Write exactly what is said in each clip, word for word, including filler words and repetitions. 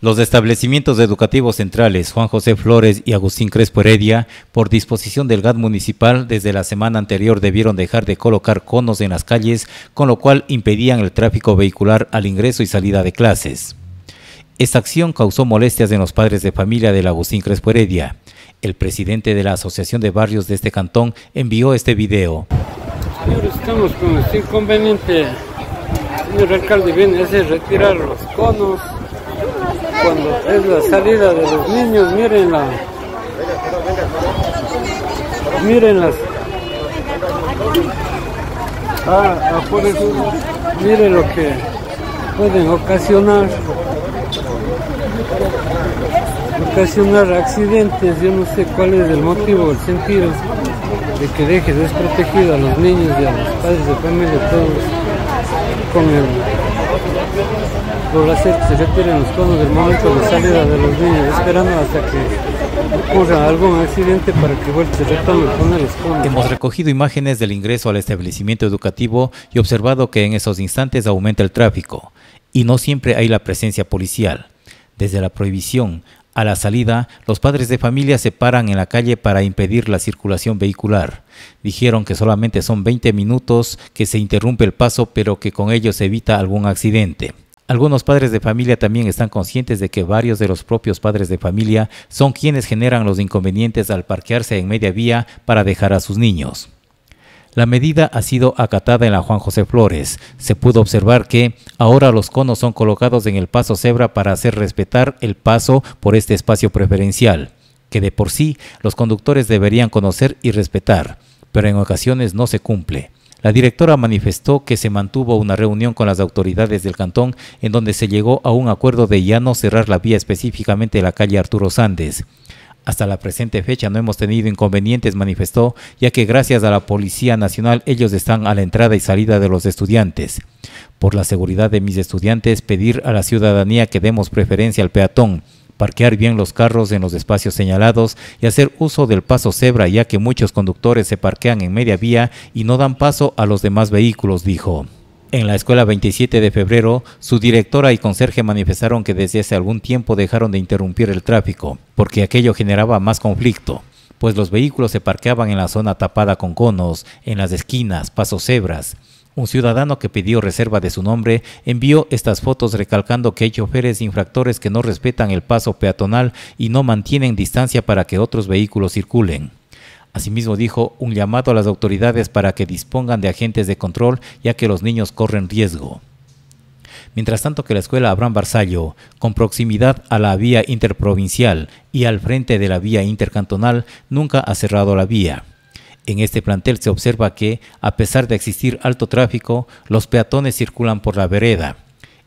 Los establecimientos educativos centrales Juan José Flores y Agustín Crespo Heredia, por disposición del G A D municipal, desde la semana anterior debieron dejar de colocar conos en las calles, con lo cual impedían el tráfico vehicular al ingreso y salida de clases. Esta acción causó molestias en los padres de familia del Agustín Crespo Heredia. El presidente de la Asociación de Barrios de este cantón envió este video. Señores, estamos con este inconveniente. Señor alcalde, viene a hacer retirar los conos. Cuando es la salida de los niños, miren la, miren las, ah, afuera, miren lo que pueden ocasionar, ocasionar accidentes. Yo no sé cuál es el motivo, el sentido de que deje desprotegido a los niños y a los padres de familia, todos con el... Por hacer que se retiren los conos del momento de salida de los niños, esperando hasta que ocurra algún accidente para que vuelva a retomar los conos. Hemos recogido imágenes del ingreso al establecimiento educativo y observado que en esos instantes aumenta el tráfico y no siempre hay la presencia policial. Desde la prohibición a la salida, los padres de familia se paran en la calle para impedir la circulación vehicular. Dijeron que solamente son veinte minutos que se interrumpe el paso, pero que con ello se evita algún accidente. Algunos padres de familia también están conscientes de que varios de los propios padres de familia son quienes generan los inconvenientes al parquearse en media vía para dejar a sus niños. La medida ha sido acatada en la Juan José Flores. Se pudo observar que ahora los conos son colocados en el paso cebra para hacer respetar el paso por este espacio preferencial, que de por sí los conductores deberían conocer y respetar, pero en ocasiones no se cumple. La directora manifestó que se mantuvo una reunión con las autoridades del cantón en donde se llegó a un acuerdo de ya no cerrar la vía, específicamente la calle Arturo Sández. Hasta la presente fecha no hemos tenido inconvenientes, manifestó, ya que gracias a la Policía Nacional ellos están a la entrada y salida de los estudiantes. Por la seguridad de mis estudiantes, pedir a la ciudadanía que demos preferencia al peatón, parquear bien los carros en los espacios señalados y hacer uso del paso cebra, ya que muchos conductores se parquean en media vía y no dan paso a los demás vehículos, dijo. En la escuela veintisiete de febrero, su directora y conserje manifestaron que desde hace algún tiempo dejaron de interrumpir el tráfico, porque aquello generaba más conflicto, pues los vehículos se parqueaban en la zona tapada con conos, en las esquinas, pasos cebras. Un ciudadano que pidió reserva de su nombre envió estas fotos recalcando que hay choferes infractores que no respetan el paso peatonal y no mantienen distancia para que otros vehículos circulen. Asimismo dijo un llamado a las autoridades para que dispongan de agentes de control, ya que los niños corren riesgo. Mientras tanto, que la escuela Abraham Barzallo, con proximidad a la vía interprovincial y al frente de la vía intercantonal, nunca ha cerrado la vía. En este plantel se observa que, a pesar de existir alto tráfico, los peatones circulan por la vereda.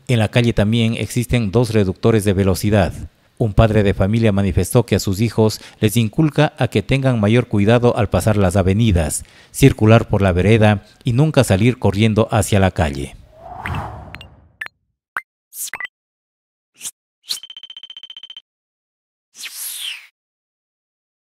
En la calle también existen dos reductores de velocidad. Un padre de familia manifestó que a sus hijos les inculca a que tengan mayor cuidado al pasar las avenidas, circular por la vereda y nunca salir corriendo hacia la calle.